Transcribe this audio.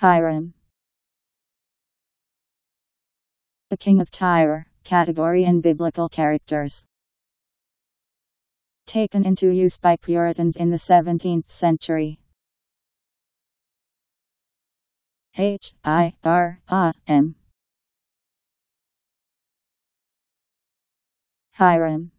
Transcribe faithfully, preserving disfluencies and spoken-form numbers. Hiram, the king of Tyre. Category and biblical characters taken into use by Puritans in the seventeenth century. H I R A M Hiram.